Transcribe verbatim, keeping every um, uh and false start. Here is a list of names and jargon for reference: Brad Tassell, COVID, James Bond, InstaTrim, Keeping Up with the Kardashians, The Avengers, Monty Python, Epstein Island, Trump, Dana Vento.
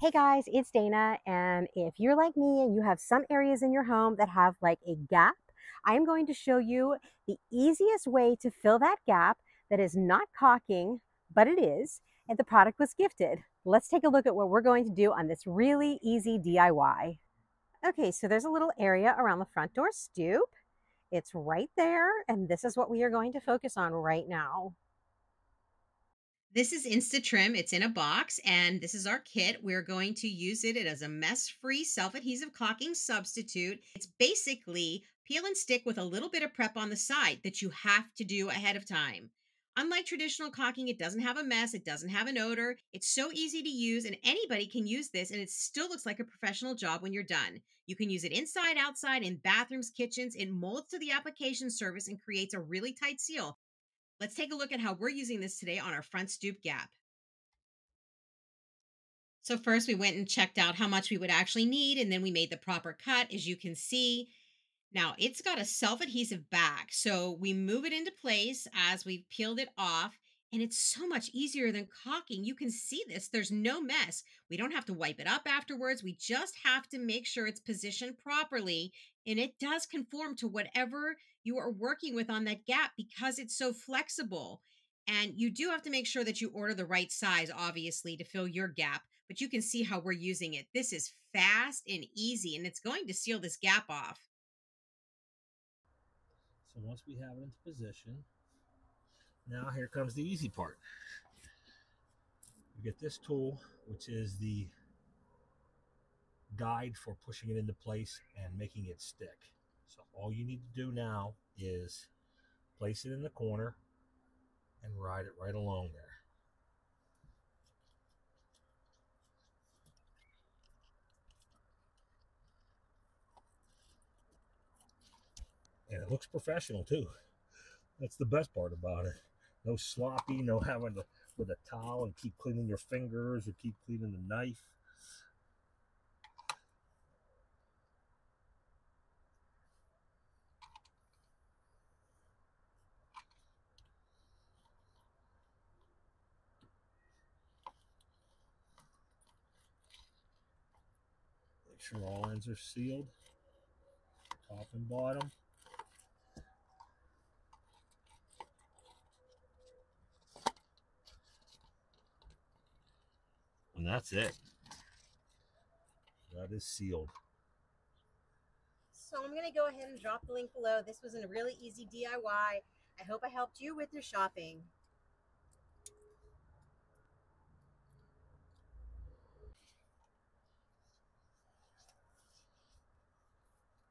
Hey guys, it's Dana, and if you're like me and you have some areas in your home that have like a gap, I'm going to show you the easiest way to fill that gap that is not caulking, but it is, and the product was gifted. Let's take a look at what we're going to do on this really easy D I Y. Okay, so there's a little area around the front door stoop. It's right there, and this is what we are going to focus on right now. This is InstaTrim. It's in a box, and this is our kit. We're going to use it as a mess-free, self-adhesive caulking substitute. It's basically peel and stick with a little bit of prep on the side that you have to do ahead of time. Unlike traditional caulking, it doesn't have a mess, it doesn't have an odor. It's so easy to use, and anybody can use this, and it still looks like a professional job when you're done. You can use it inside, outside, in bathrooms, kitchens. It molds to the application surface and creates a really tight seal. Let's take a look at how we're using this today on our front stoop gap. So first we went and checked out how much we would actually need, and then we made the proper cut, as you can see. Now it's got a self-adhesive back, so we move it into place as we've peeled it off, and it's so much easier than caulking. You can see this, there's no mess. We don't have to wipe it up afterwards. We just have to make sure it's positioned properly, and it does conform to whatever you are working with on that gap because it's so flexible. And you do have to make sure that you order the right size, obviously, to fill your gap, but you can see how we're using it. This is fast and easy, and it's going to seal this gap off. So once we have it into position, now here comes the easy part. You get this tool, which is the guide for pushing it into place and making it stick. So all you need to do now is place it in the corner and ride it right along there. And it looks professional too. That's the best part about it. No sloppy, no having to with a towel and keep cleaning your fingers or keep cleaning the knife. Make sure all ends are sealed, top and bottom. And that's it. That is sealed. So I'm going to go ahead and drop the link below. This was a really easy D I Y. I hope I helped you with your shopping.